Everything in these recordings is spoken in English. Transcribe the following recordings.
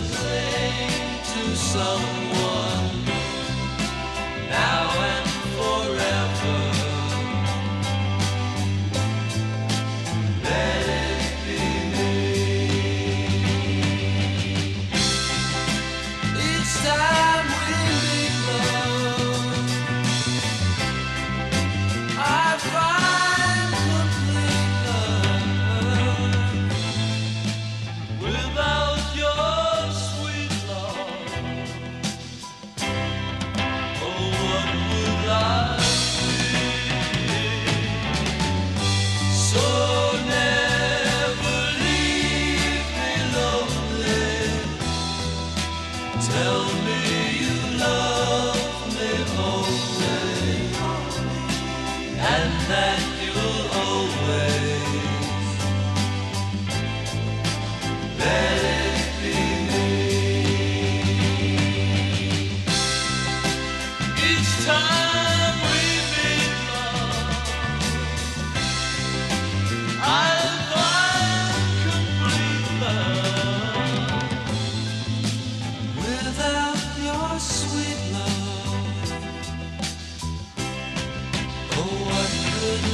explain to someone now and forever. Let it be me. Each time we meet, love, I find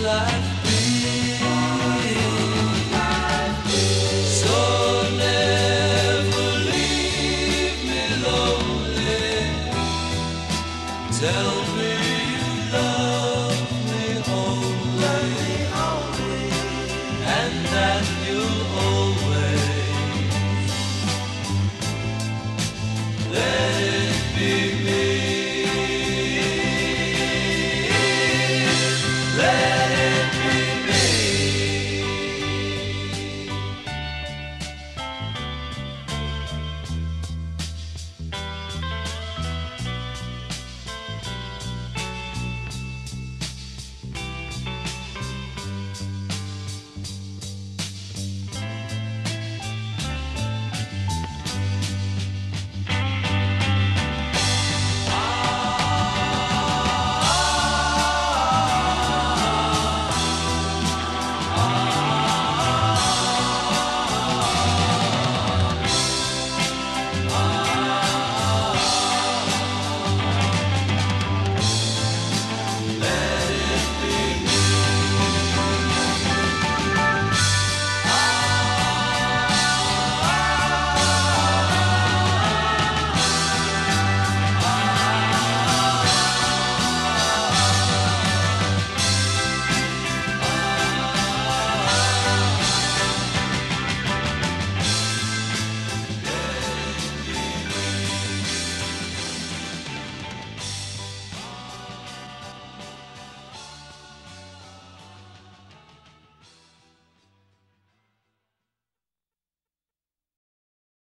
life.